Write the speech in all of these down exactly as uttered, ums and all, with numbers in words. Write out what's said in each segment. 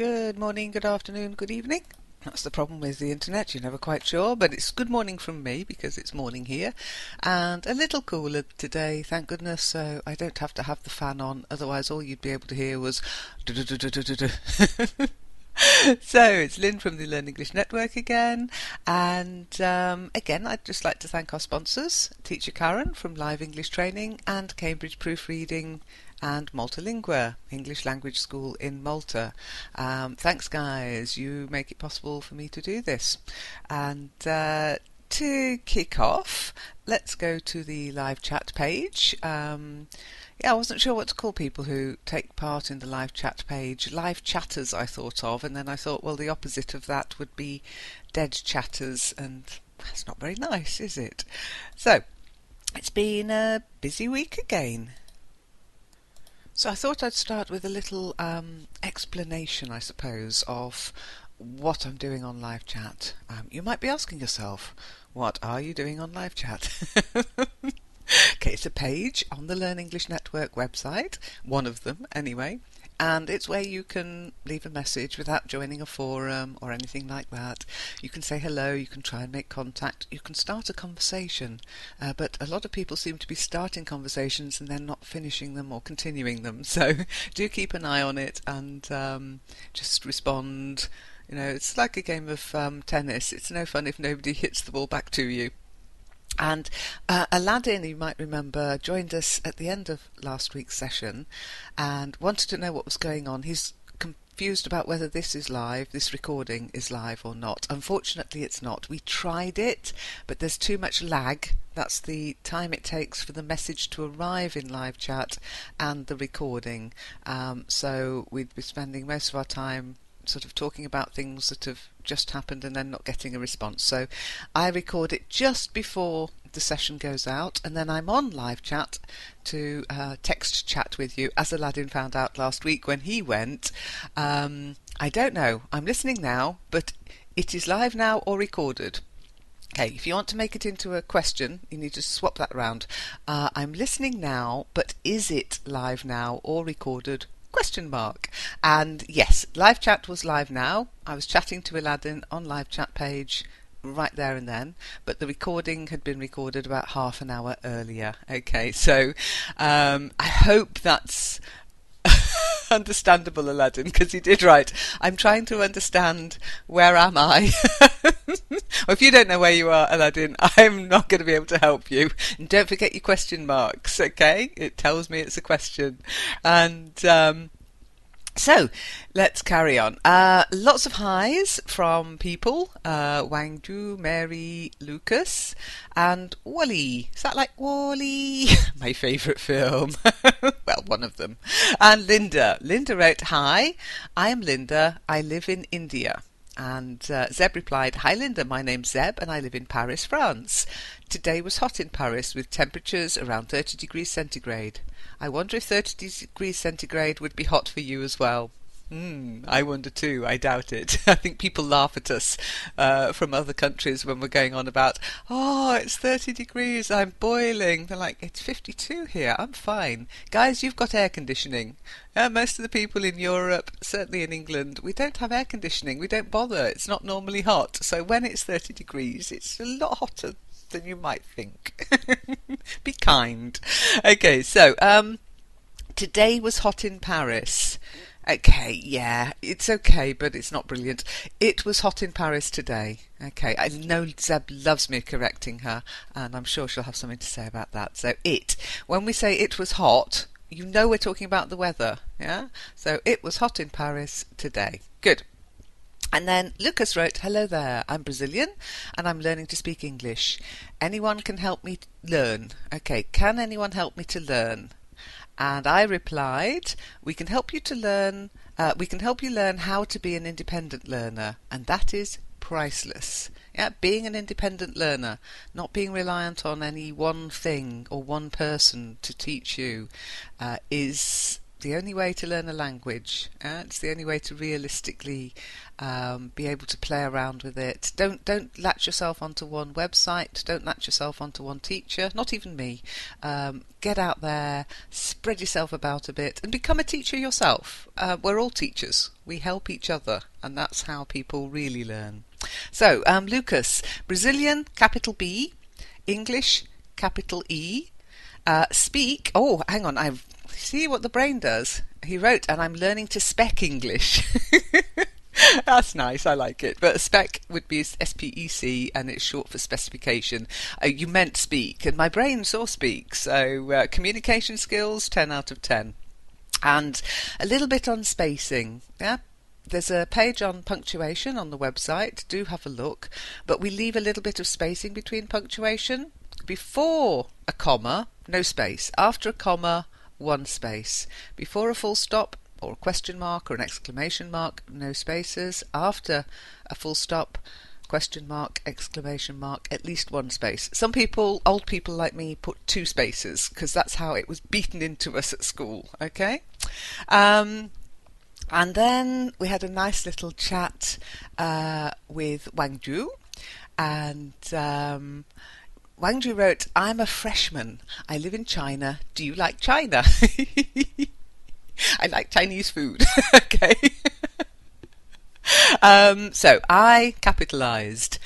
Good morning, good afternoon, good evening. That's the problem with the internet, you're never quite sure, but it's good morning from me because it's morning here and a little cooler today, thank goodness, so I don't have to have the fan on, otherwise all you'd be able to hear was So it's Lynn from the Learn English Network again, and um, again I'd just like to thank our sponsors, Teacher Karen from Live English Training and Cambridge Proofreading and Maltalingua English Language School in Malta. Um, thanks guys, you make it possible for me to do this. And uh, to kick off, let's go to the live chat page. Um, yeah, I wasn't sure what to call people who take part in the live chat page. Live chatters I thought of, and then I thought, well, the opposite of that would be dead chatters, and that's not very nice, is it? So, it's been a busy week again. So I thought I'd start with a little um, explanation, I suppose, of what I'm doing on live chat. Um, you might be asking yourself, what are you doing on live chat? Okay, it's a page on the Learn English Network website, one of them anyway, and it's where you can leave a message without joining a forum or anything like that. You can say hello, you can try and make contact, you can start a conversation, uh, but a lot of people seem to be starting conversations and then not finishing them or continuing them, so do keep an eye on it and um, just respond. You know, it's like a game of um, tennis, it's no fun if nobody hits the ball back to you. And uh, Aladdin, you might remember, joined us at the end of last week's session and wanted to know what was going on. He's confused about whether this is live, this recording is live or not. Unfortunately, it's not. We tried it, but there's too much lag. That's the time it takes for the message to arrive in live chat and the recording. Um, so we'd be spending most of our time sort of talking about things that have just happened and then not getting a response. So I record it just before the session goes out, and then I'm on live chat to uh, text chat with you, as Aladdin found out last week when he went. Um, I don't know, I'm listening now, but it is live now or recorded. Okay, if you want to make it into a question, you need to swap that round. Uh, I'm listening now, but is it live now or recorded? Question mark. And yes, live chat was live now. I was chatting to Aladdin on live chat page right there and then, but the recording had been recorded about half an hour earlier. Okay, so um, I hope that's understandable, Aladdin, because he did write, I'm trying to understand where am I. Well, if you don't know where you are, Aladdin, I'm not going to be able to help you. And don't forget your question marks, okay? It tells me it's a question. And um, so let's carry on. Uh, lots of highs from people, uh, Wang Ju, Mary, Lucas, and Wally. Is that like Wally? My favourite film. Well, one of them. And Linda. Linda wrote, hi, I am Linda. I live in India. And uh, Zeb replied, hi Linda, my name's Zeb and I live in Paris, France. Today was hot in Paris with temperatures around thirty degrees centigrade. I wonder if thirty degrees centigrade would be hot for you as well. Mm, I wonder too, I doubt it. I think people laugh at us uh, from other countries when we're going on about, oh, it's thirty degrees, I'm boiling. They're like, it's fifty-two here, I'm fine. Guys, you've got air conditioning. Uh, most of the people in Europe, certainly in England, we don't have air conditioning, we don't bother, it's not normally hot. So when it's thirty degrees, it's a lot hotter than you might think. Be kind. Okay, so um, today was hot in Paris. Okay, yeah, it's okay, but it's not brilliant. It was hot in Paris today. Okay, I know Zeb loves me correcting her, and I'm sure she'll have something to say about that. So it, when we say it was hot, you know we're talking about the weather, yeah? So it was hot in Paris today. Good. And then Lucas wrote, hello there, I'm Brazilian and I'm learning to speak English. Anyone can help me learn. Okay, can anyone help me to learn? And I replied, we can help you to learn, uh, we can help you learn how to be an independent learner, and that is priceless. Yeah, being an independent learner, not being reliant on any one thing or one person to teach you, uh, is the only way to learn a language. Uh, it's the only way to realistically um, be able to play around with it. Don't don't latch yourself onto one website. Don't latch yourself onto one teacher. Not even me. Um, get out there, spread yourself about a bit, and become a teacher yourself. Uh, we're all teachers. We help each other, and that's how people really learn. So, um, Lucas, Brazilian, capital B, English, capital E, uh, speak. Oh, hang on, I've see what the brain does. He wrote, and I'm learning to spec English. That's nice, I like it. But spec would be S P E C, and it's short for specification. Uh, you meant speak, and my brain saw speak. So uh, communication skills, ten out of ten. And a little bit on spacing. Yeah, there's a page on punctuation on the website. Do have a look. But we leave a little bit of spacing between punctuation. Before a comma, no space. After a comma, one space. Before a full stop or a question mark or an exclamation mark, no spaces. After a full stop, question mark, exclamation mark, at least one space. Some people, old people like me, put two spaces because that's how it was beaten into us at school. Okay, um, and then we had a nice little chat uh, with Wang Ju, and um, Wang Ju wrote, I'm a freshman. I live in China. Do you like China? I like Chinese food. Okay. um, so, I capitalized.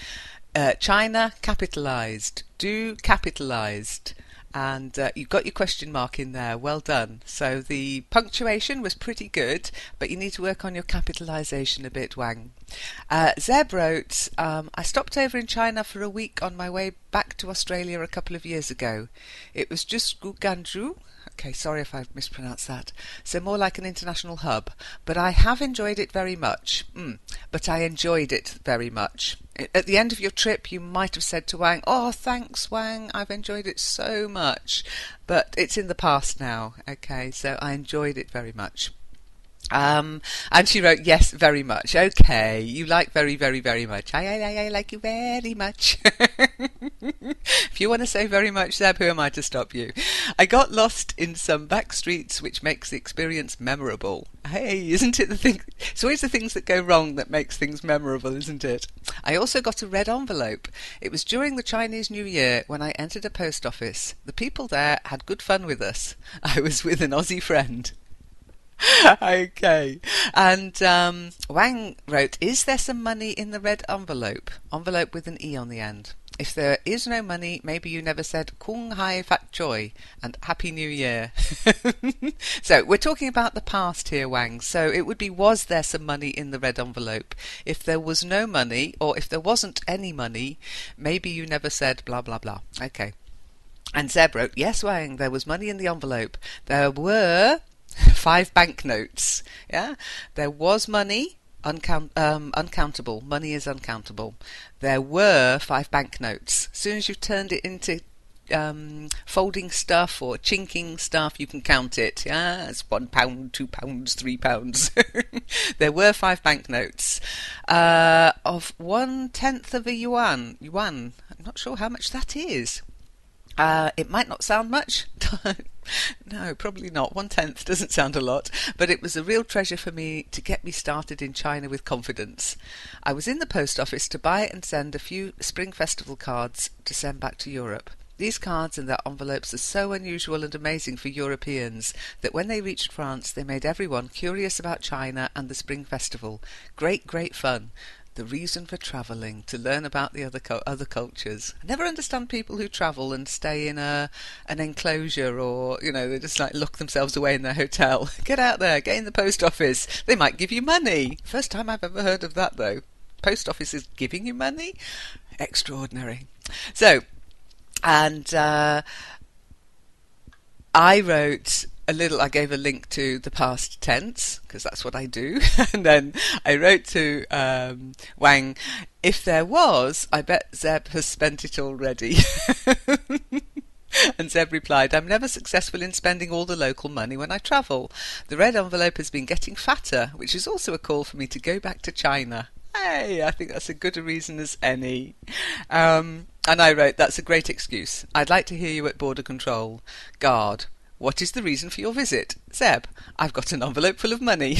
Uh, China capitalized. Do capitalized. And uh, you got your question mark in there. Well done. So, the punctuation was pretty good, but you need to work on your capitalization a bit, Wang. Uh, Zeb wrote, um, I stopped over in China for a week on my way back to Australia a couple of years ago. It was just Guangzhou. Okay, sorry if I've mispronounced that. So more like an international hub. But I have enjoyed it very much. Mm, but I enjoyed it very much. At the end of your trip, you might have said to Wang, oh, thanks, Wang, I've enjoyed it so much. But it's in the past now. Okay, so I enjoyed it very much. Um, and she wrote, yes, very much. Okay, you like very, very, very much. I, I, I like you very much. If you want to say very much, Zeb, who am I to stop you? I got lost in some back streets, which makes the experience memorable. Hey, isn't it the thing? It's always the things that go wrong that makes things memorable, isn't it? I also got a red envelope. It was during the Chinese New Year when I entered a post office. The people there had good fun with us. I was with an Aussie friend. Okay, and um, Wang wrote, is there some money in the red envelope? Envelope with an E on the end. If there is no money, maybe you never said Kung Hai Fat Choy and Happy New Year. So we're talking about the past here, Wang. So it would be, was there some money in the red envelope? If there was no money, or if there wasn't any money, maybe you never said blah, blah, blah. Okay. And Zeb wrote, yes, Wang, there was money in the envelope. There were five banknotes. Yeah, there was money, uncount um, uncountable. Money is uncountable. There were five banknotes. As soon as you've turned it into um, folding stuff or chinking stuff, you can count it. Yeah, it's one pound, two pounds, three pounds. There were five banknotes uh, of one tenth of a yuan. Yuan. I'm not sure how much that is. Uh, it might not sound much. No, probably not. One-tenth doesn't sound a lot, but it was a real treasure for me to get me started in China with confidence. I was in the post office to buy and send a few Spring Festival cards to send back to Europe. These cards and their envelopes are so unusual and amazing for Europeans that when they reached France, they made everyone curious about China and the Spring Festival. Great, great fun. The reason for travelling, to learn about the other other cultures. I never understand people who travel and stay in a an enclosure, or, you know, they just like lock themselves away in their hotel. Get out there, get in the post office. They might give you money. First time I've ever heard of that, though. Post office is giving you money? Extraordinary. So, and uh, I wrote a little, I gave a link to the past tense, because that's what I do. And then I wrote to um, Wang, if there was, I bet Zeb has spent it already. And Zeb replied, I'm never successful in spending all the local money when I travel. The red envelope has been getting fatter, which is also a call for me to go back to China. Hey, I think that's as good a reason as any. Um, and I wrote, that's a great excuse. I'd like to hear you at border control. Guard. What is the reason for your visit? Zeb, I've got an envelope full of money.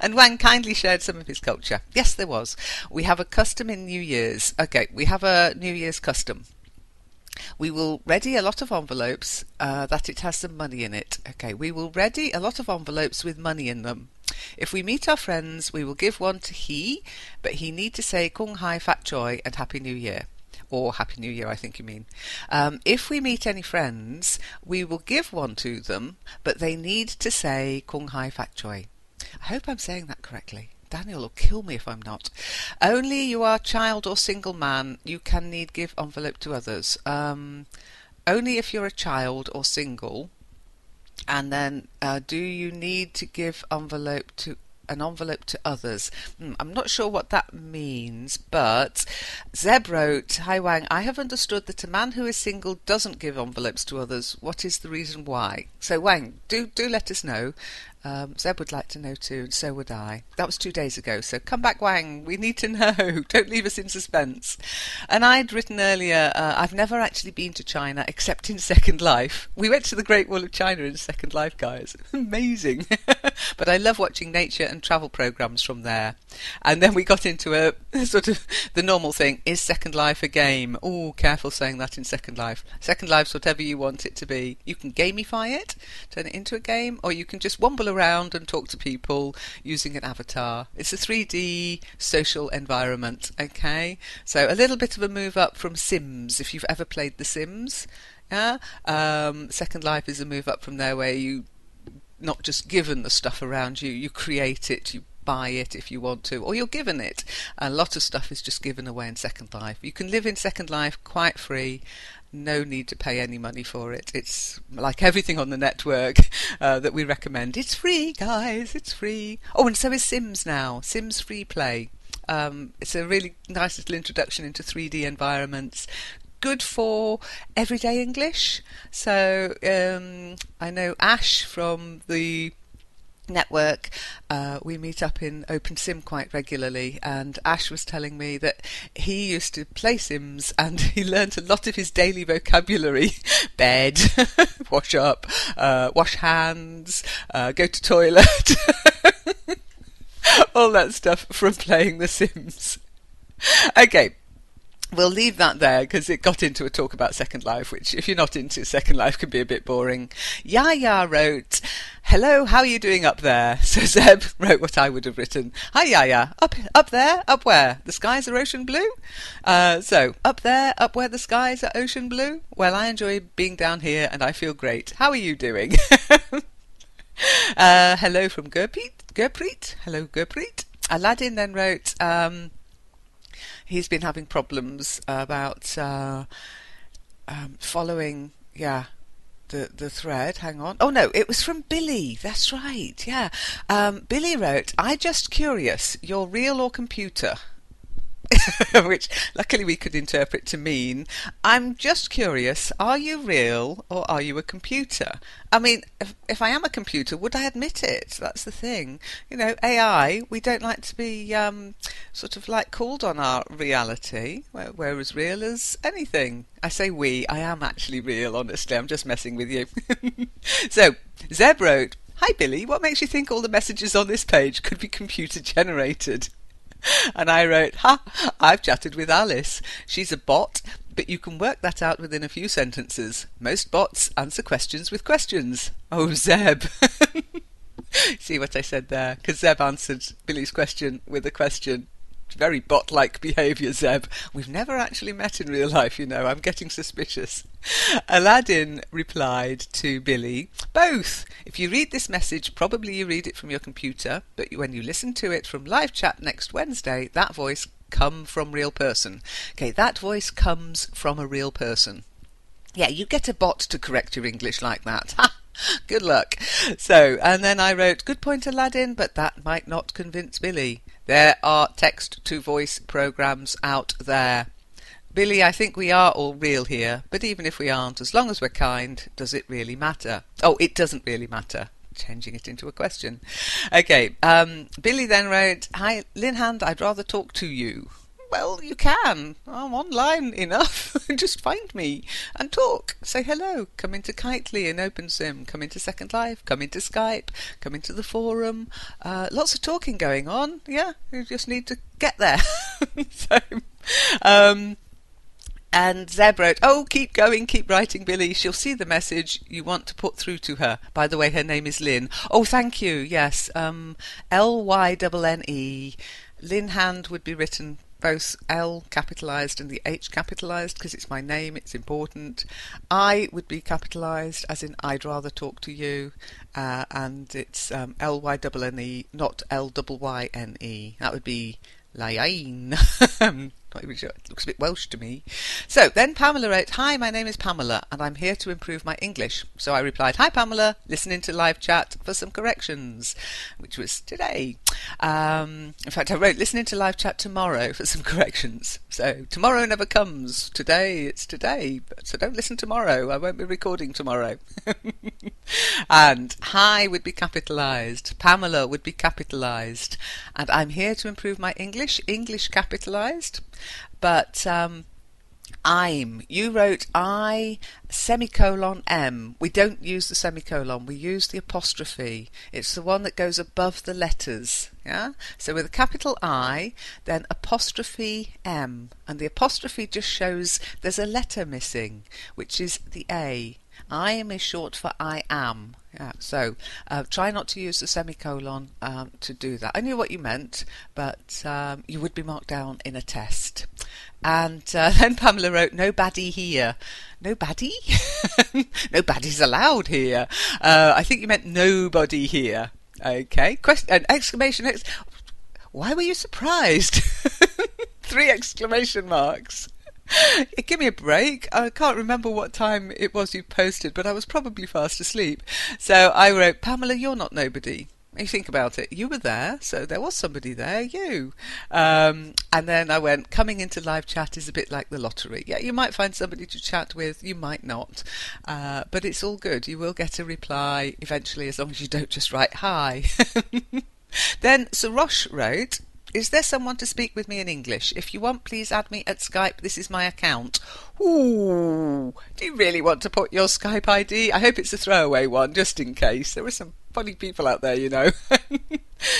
And Wang kindly shared some of his culture. Yes, there was. We have a custom in New Year's. Okay, we have a New Year's custom. We will ready a lot of envelopes uh, that it has some money in it. Okay, we will ready a lot of envelopes with money in them. If we meet our friends, we will give one to he, but he need to say Kung Hai Fat Choy and Happy New Year. Or Happy New Year, I think you mean. Um, if we meet any friends, we will give one to them, but they need to say Kung Hai Fat Choy. I hope I'm saying that correctly. Daniel will kill me if I'm not. Only you are child or single man, you can need give envelope to others. Um, only if you're a child or single. And then uh, do you need to give envelope to an envelope to others? Mm, I'm not sure what that means, but Zeb wrote, Hi Wang, I have understood that a man who is single doesn't give envelopes to others. What is the reason why? So Wang, do, do let us know. Um, Zeb would like to know too, and so would I. That was two days ago, so come back, Wang. We need to know. Don't leave us in suspense. And I'd written earlier, uh, I've never actually been to China except in Second Life. We went to the Great Wall of China in Second Life, guys. Amazing. But I love watching nature and travel programmes from there. And then we got into a sort of the normal thing. Is Second Life a game? Oh, careful saying that in Second Life. Second Life's whatever you want it to be. You can gamify it, turn it into a game, or you can just wobble around around and talk to people using an avatar. It's a three D social environment, okay? So a little bit of a move up from Sims, if you've ever played The Sims. Yeah? Um, Second Life is a move up from there where you not just given the stuff around you, you create it, you buy it if you want to, or you're given it. A lot of stuff is just given away in Second Life. You can live in Second Life quite free. No need to pay any money for it. It's like everything on the network uh, that we recommend. It's free, guys. It's free. Oh, and so is Sims now. Sims Free Play. Um, it's a really nice little introduction into three D environments. Good for everyday English. So um, I know Ash from the network, uh, we meet up in Open Sim quite regularly, and Ash was telling me that he used to play Sims and he learnt a lot of his daily vocabulary. Bed, wash up, uh, wash hands, uh, go to toilet, all that stuff from playing The Sims. Okay. We'll leave that there because it got into a talk about Second Life, which if you're not into Second Life can be a bit boring. Yaya wrote, hello, how are you doing up there? So Zeb wrote what I would have written. Hi Yaya, up up there, up where? The skies are ocean blue? Uh, so, up there, up where the skies are ocean blue? Well, I enjoy being down here and I feel great. How are you doing? uh, hello from Gurpreet. Gurpreet. Hello Gurpreet. Aladdin then wrote... Um, He's been having problems about uh, um, following, yeah, the the thread. Hang on. Oh, no, it was from Billy. That's right, yeah. Um, Billy wrote, I just curious, you're real or computer? Which luckily we could interpret to mean, I'm just curious, are you real or are you a computer? I mean, if, if I am a computer, would I admit it? That's the thing. You know, A I, we don't like to be um, sort of like called on our reality. We're, we're as real as anything. I say we, I am actually real, honestly. I'm just messing with you. So, Zeb wrote, Hi Billy, what makes you think all the messages on this page could be computer generated? And I wrote, ha, I've chatted with Alice. She's a bot, but you can work that out within a few sentences. Most bots answer questions with questions. Oh, Zeb. See what I said there? Because Zeb answered Billy's question with a question. Very bot-like behaviour, Zeb. We've never actually met in real life, you know. I'm getting suspicious. Aladdin replied to Billy, both. If you read this message, probably you read it from your computer, but when you listen to it from live chat next Wednesday, that voice come from real person. Okay, that voice comes from a real person. Yeah, you get a bot to correct your English like that. Ha! Good luck. So, and then I wrote, good point, Aladdin, but that might not convince Billy. There are text-to-voice programs out there. Billy, I think we are all real here, but even if we aren't, as long as we're kind, does it really matter? Oh, it doesn't really matter. Changing it into a question. Okay, um, Billy then wrote, Hi, Linhand, I'd rather talk to you. Well, you can. I'm online enough. Just find me and talk. Say hello. Come into Kitely and Open Sim. Come into Second Life. Come into Skype. Come into the forum. Uh, lots of talking going on. Yeah, you just need to get there. so, um, and Zeb wrote, oh, keep going, keep writing, Billy. She'll see the message you want to put through to her. By the way, her name is Lynn. Oh, thank you. Yes, um, L Y N N E. Lynn Hand would be written both L capitalised and the H capitalised because it's my name, it's important. I would be capitalised as in I'd rather talk to you, uh, and it's um, L Y N N E, not L Y Y N E. That would be Lyain. I'm not even sure. It looks a bit Welsh to me. So then Pamela wrote, hi, my name is Pamela and I'm here to improve my English. So I replied, hi Pamela, listening to live chat for some corrections, which was today. Um, in fact, I wrote, listening to live chat tomorrow for some corrections. So tomorrow never comes. Today, it's today. So don't listen tomorrow. I won't be recording tomorrow. And hi would be capitalised. Pamela would be capitalised. And I'm here to improve my English. English capitalised. But um, I'm. You wrote I semicolon M. We don't use the semicolon. We use the apostrophe. It's the one that goes above the letters. Yeah. So with a capital I, then apostrophe M. And the apostrophe just shows there's a letter missing, which is the A. I am is short for I am. Yeah, so uh, try not to use the semicolon um, to do that. I knew what you meant, but um, you would be marked down in a test. And uh, then Pamela wrote, no baddie here. No baddie? No baddies allowed here. Uh, I think you meant nobody here. Okay. Question, an exclamation. Ex Why were you surprised? Three exclamation marks. Give me a break. I can't remember what time it was you posted, but I was probably fast asleep. So I wrote, Pamela, you're not nobody. You think about it. You were there, so there was somebody there, you. Um, and then I went, coming into live chat is a bit like the lottery. Yeah, you might find somebody to chat with, you might not. Uh, but it's all good. You will get a reply eventually, as long as you don't just write, hi. Then Sirosh wrote, is there someone to speak with me in English? If you want, please add me at Skype. This is my account. Ooh, do you really want to put your Skype I D? I hope it's a throwaway one, just in case. There are some funny people out there, you know.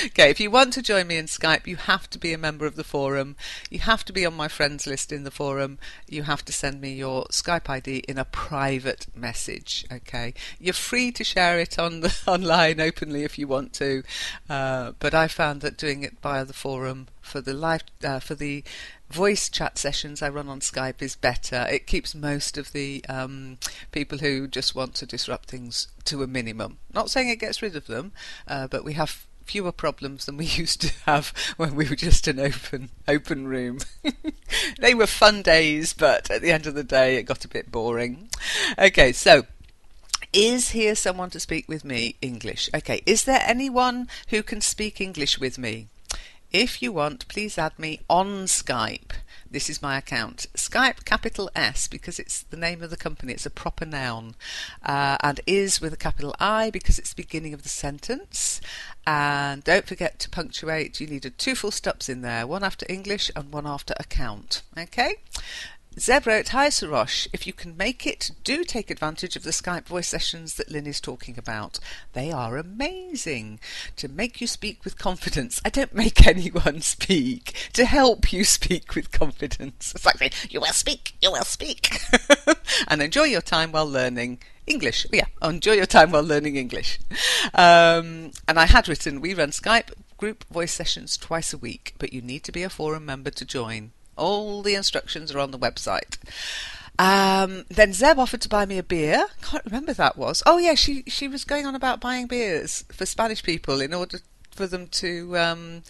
Okay, if you want to join me in Skype, you have to be a member of the forum. You have to be on my friends list in the forum. You have to send me your Skype I D in a private message. Okay, you're free to share it on the, online openly if you want to, uh, but I found that doing it via the forum for the live uh, for the voice chat sessions I run on Skype is better. It keeps most of the um, people who just want to disrupt things to a minimum. Not saying it gets rid of them, uh, but we have fewer problems than we used to have when we were just an open open room. They were fun days, but at the end of the day it got a bit boring. Okay, so is here someone to speak with me English? Okay, is there anyone who can speak English with me? If you want, please add me on Skype. This is my account. Skype, capital S, because it's the name of the company. It's a proper noun. Uh, and is with a capital I, because it's the beginning of the sentence. And don't forget to punctuate. You needed two full stops in there, one after English and one after account. Okay? Zeb wrote, hi Sirosh, if you can make it, do take advantage of the Skype voice sessions that Lynn is talking about. They are amazing to make you speak with confidence. I don't make anyone speak, to help you speak with confidence. It's like saying, you will speak, you will speak. And enjoy your time while learning English. Yeah, enjoy your time while learning English. Um, and I had written, we run Skype group voice sessions twice a week, but you need to be a forum member to join. All the instructions are on the website. Um, then Zeb offered to buy me a beer. Can't remember who that was. Oh yeah, she she was going on about buying beers for Spanish people in order for them to um,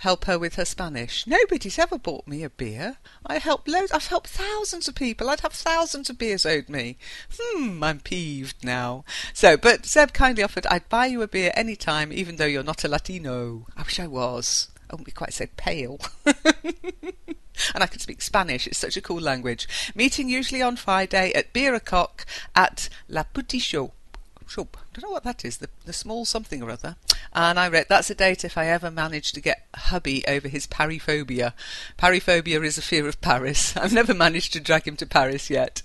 help her with her Spanish. Nobody's ever bought me a beer. I helped loads. I've helped thousands of people. I'd have thousands of beers owed me. Hmm, I'm peeved now. So, but Zeb kindly offered, I'd buy you a beer any time, even though you're not a Latino. I wish I was. I wouldn't be quite so pale. And I could speak Spanish. It's such a cool language. Meeting usually on Friday at Beer O'Cock at La Petite Shop. Shop. don't know what that is, the, the small something or other. And I wrote, that's a date if I ever manage to get hubby over his pariphobia. Pariphobia is a fear of Paris. I've never managed to drag him to Paris yet.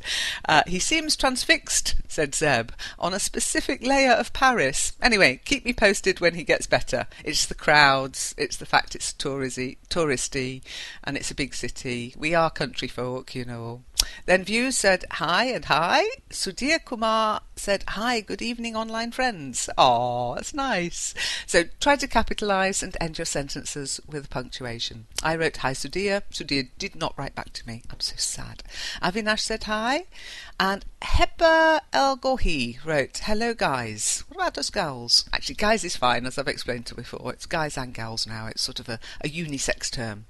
Uh, he seems transfixed, said Zeb, on a specific layer of Paris. Anyway, keep me posted when he gets better. It's the crowds, it's the fact it's touristy, touristy and it's a big city. We are country folk, you know. Then View said hi and hi. Sudhir Kumar said hi, good evening online friends. Aw, that's nice. So try to capitalise and end your sentences with punctuation. I wrote hi Sudhir. Sudhir did not write back to me. I'm so sad. Avinash said hi. And Hepa El Gohi wrote hello guys. What about us gals? Actually guys is fine, as I've explained to before. It's guys and gals now. It's sort of a, a unisex term.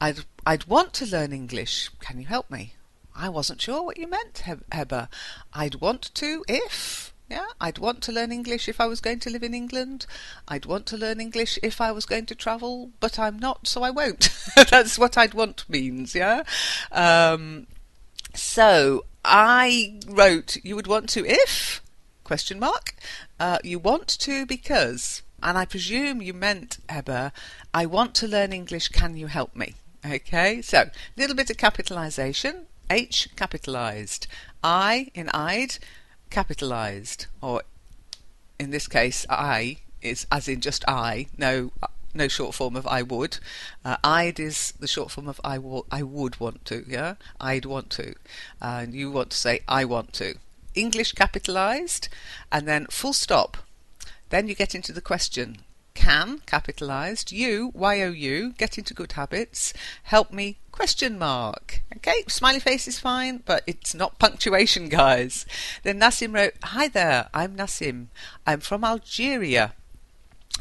I'd, I'd want to learn English. Can you help me? I wasn't sure what you meant, Heber. I'd want to if, yeah, I'd want to learn English if I was going to live in England. I'd want to learn English if I was going to travel, but I'm not, so I won't. That's what I'd want means, yeah? Um, so I wrote, you would want to if, question mark, uh, you want to because, and I presume you meant, Heber, I want to learn English, can you help me? Okay, so a little bit of capitalisation. H capitalised, I in I'd capitalised, or in this case I is as in just I, no no short form of I would. Uh, I'd is the short form of I, w I would want to, yeah? I'd want to. Uh, and you want to say I want to. English capitalised and then full stop. Then you get into the question. Can capitalised, you you get into good habits, help me question mark. Okay, smiley face is fine, but it's not punctuation, guys. Then Nasim wrote, hi there, I'm Nasim, I'm from Algeria.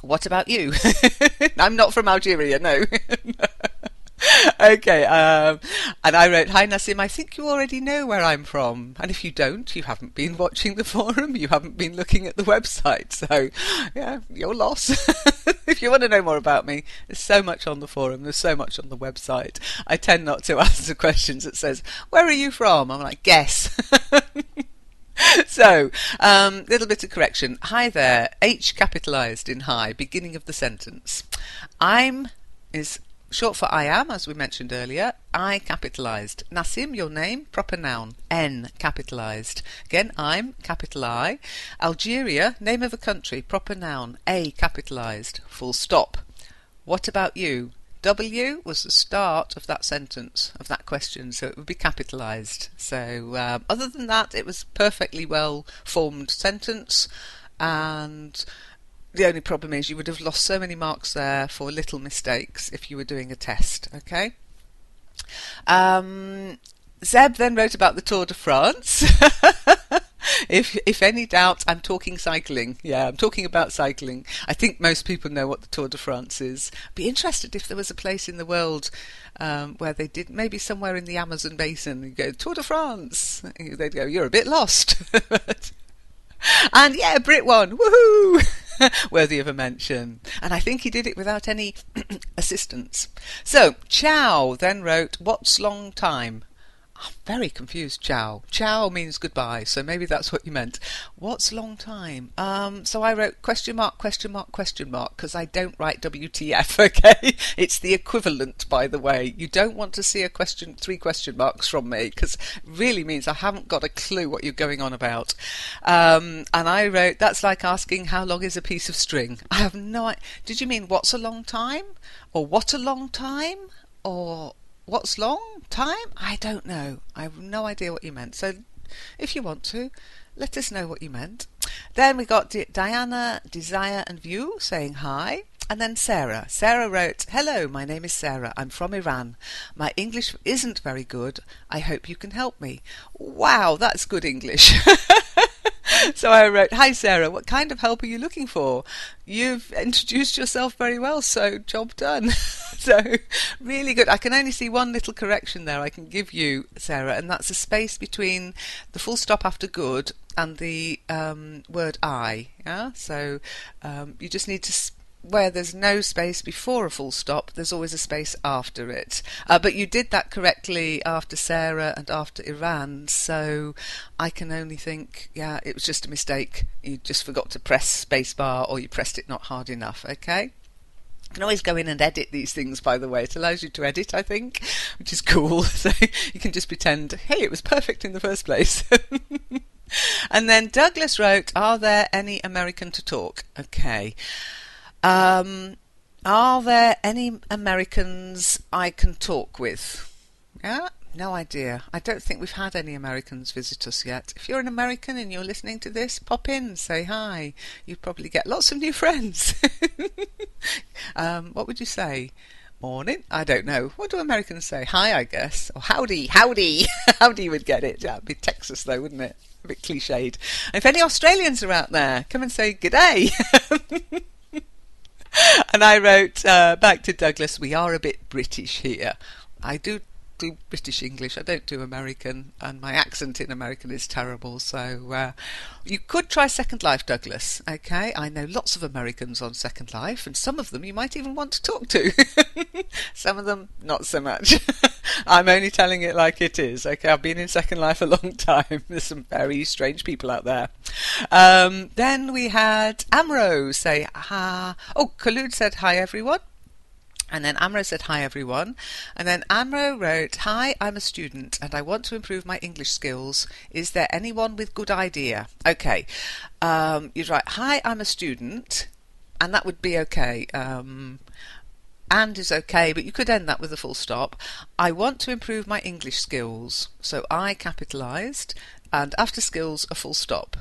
What about you? I'm not from Algeria, no. Okay, um, and I wrote, hi Nasim, I think you already know where I'm from, and if you don't, you haven't been watching the forum, you haven't been looking at the website, so yeah, your loss. If you want to know more about me, there's so much on the forum, there's so much on the website. I tend not to answer questions that says, where are you from? I'm like, guess. So, um, little bit of correction. Hi there, H capitalised in hi, beginning of the sentence. I'm is short for I am, as we mentioned earlier. I capitalised. Nasim, your name, proper noun. N capitalised. Again, I'm, capital I. Algeria, name of a country, proper noun. A capitalised. Full stop. What about you? W was the start of that sentence, of that question, so it would be capitalised. So, um, other than that, it was perfectly well-formed sentence, and the only problem is you would have lost so many marks there for little mistakes if you were doing a test, okay? Um, Zeb then wrote about the Tour de France. If if any doubt, I'm talking cycling. Yeah, I'm talking about cycling. I think most people know what the Tour de France is. I'd be interested if there was a place in the world um, where they did, maybe somewhere in the Amazon basin, you go, Tour de France. They'd go, you're a bit lost. And yeah, Brit won, woohoo! Worthy of a mention. And I think he did it without any assistance. So, Ciao then wrote, what's long time? I'm very confused, Ciao. Ciao means goodbye, so maybe that's what you meant. What's long time? Um, so I wrote question mark, question mark, question mark, because I don't write W T F, okay? It's the equivalent, by the way. You don't want to see a question, three question marks from me, because it really means I haven't got a clue what you're going on about. Um, and I wrote, that's like asking how long is a piece of string? I have no idea. Did you mean what's a long time? Or what a long time? Or what's long time? I don't know. I have no idea what you meant. So if you want to, let us know what you meant. Then we got D Diana, Desire and View saying hi. And then Sarah. Sarah wrote, hello, my name is Sarah. I'm from Iran. My English isn't very good. I hope you can help me. Wow, that's good English. So I wrote, hi Sarah, what kind of help are you looking for? You've introduced yourself very well, so job done. So really good. I can only see one little correction there I can give you, Sarah, and that's a space between the full stop after good and the um, word I. Yeah? So um, you just need to where there's no space before a full stop, there's always a space after it. Uh, but you did that correctly after Sarah and after Iran, so I can only think, yeah, it was just a mistake. You just forgot to press spacebar, or you pressed it not hard enough, okay? You can always go in and edit these things, by the way. It allows you to edit, I think, which is cool. So you can just pretend, hey, it was perfect in the first place. And then Douglas wrote, are there any American to talk? Okay. Um, are there any Americans I can talk with? Yeah, no idea. I don't think we've had any Americans visit us yet. If you're an American and you're listening to this, pop in, say hi. You probably get lots of new friends. um, what would you say? Morning? I don't know. What do Americans say? Hi, I guess. Or howdy, howdy. Howdy would get it. Yeah, it'd be Texas though, wouldn't it? A bit cliched. And if any Australians are out there, come and say g'day. And I wrote uh, back to Douglas, we are a bit British here. I do do British English, I don't do American, and my accent in American is terrible, so uh, you could try Second Life, Douglas. Okay, I know lots of Americans on Second Life, and some of them you might even want to talk to. Some of them, not so much. I'm only telling it like it is. Okay, I've been in Second Life a long time. There's some very strange people out there. Um, then we had Amro say, ha. Oh, Kalud said, hi, everyone. And then Amro said, hi, everyone. And then Amro wrote, hi, I'm a student and I want to improve my English skills. Is there anyone with good idea? Okay, um, you'd write, hi, I'm a student, and that would be okay. Um... And is okay, but you could end that with a full stop. I want to improve my English skills, so I capitalised, and after skills a full stop.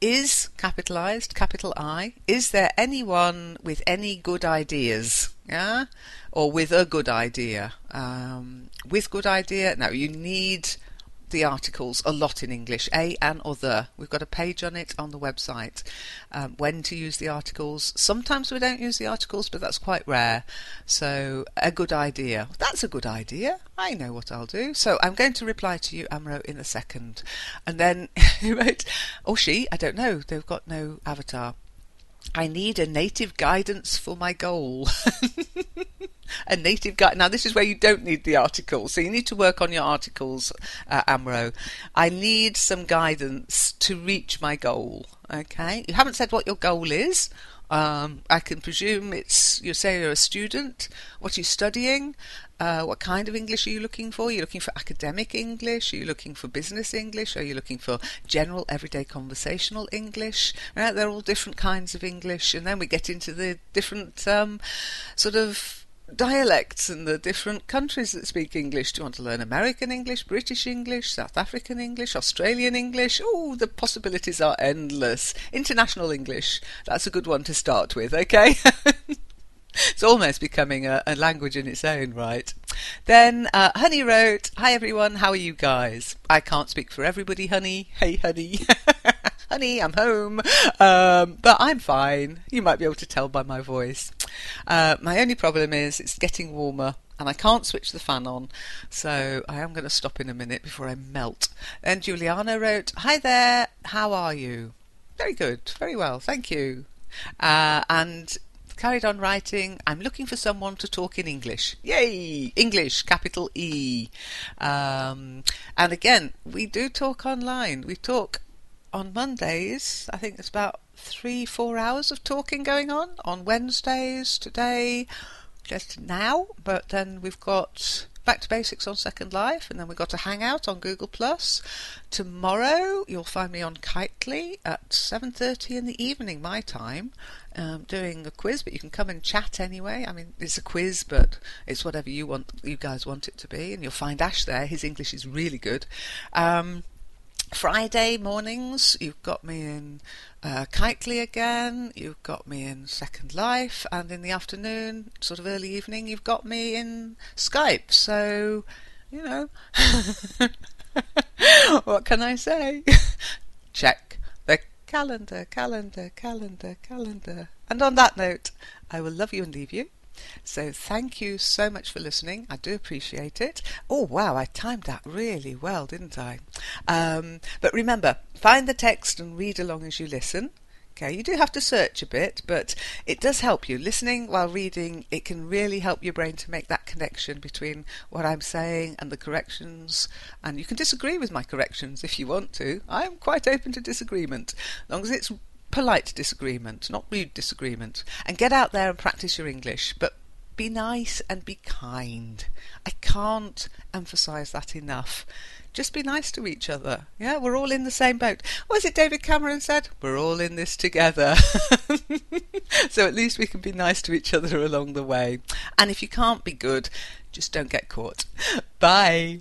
Is capitalised, capital I. Is there anyone with any good ideas? Yeah, or with a good idea. Um, with good idea. No, you need the articles a lot in English, a and or the. We've got a page on it on the website, um, when to use the articles. Sometimes we don't use the articles, but that's quite rare. So a good idea, that's a good idea, I know what I'll do. So I'm going to reply to you, Amro, in a second. And then he wrote, or she, I don't know, they've got no avatar, I need a native guidance for my goal. A native guide. Now this is where you don't need the articles, so you need to work on your articles, uh, Amro. I need some guidance to reach my goal. Okay, you haven't said what your goal is. Um, I can presume it's, you say you're a student, what are you studying, uh, what kind of English are you looking for? Are you looking for academic English? Are you looking for business English? Are you looking for general everyday conversational English? Right, they're all different kinds of English, and then we get into the different um, sort of dialects and the different countries that speak English. Do you want to learn American English, British English, South African English, Australian English? Oh, the possibilities are endless. International English, that's a good one to start with, okay? It's almost becoming a, a language in its own right. Then uh, Honey wrote, hi everyone, how are you guys? I can't speak for everybody, Honey. Hey, Honey. Honey, I'm home, um, but I'm fine. You might be able to tell by my voice. Uh, my only problem is it's getting warmer and I can't switch the fan on, so I am going to stop in a minute before I melt. Then Juliana wrote, hi there, how are you? Very good, very well, thank you. Uh, and carried on writing, I'm looking for someone to talk in English. Yay! English, capital E. Um, and again, we do talk online. We talk on Mondays, I think there's about three, four hours of talking going on. On Wednesdays, today, just now. But then we've got Back to Basics on Second Life, and then we've got a Hangout on Google Plus. Tomorrow, you'll find me on Kitely at seven thirty in the evening, my time, um, doing a quiz, but you can come and chat anyway. I mean, it's a quiz, but it's whatever you want, you guys want it to be. And you'll find Ash there. His English is really good. Um... Friday mornings, you've got me in uh, Kitely again, you've got me in Second Life, and in the afternoon, sort of early evening, you've got me in Skype. So, you know, what can I say? Check the calendar, calendar, calendar, calendar. And on that note, I will love you and leave you. So thank you so much for listening. I do appreciate it. Oh wow, I timed that really well, didn't I? Um, but remember, find the text and read along as you listen. Okay, you do have to search a bit, but it does help you. Listening while reading, it can really help your brain to make that connection between what I'm saying and the corrections. And you can disagree with my corrections if you want to. I'm quite open to disagreement, as long as it's polite disagreement, not rude disagreement. And get out there and practice your English, but be nice and be kind. I can't emphasize that enough. Just be nice to each other. Yeah, we're all in the same boat. What was it David Cameron said? We're all in this together. So at least we can be nice to each other along the way. And if you can't be good, just don't get caught. Bye.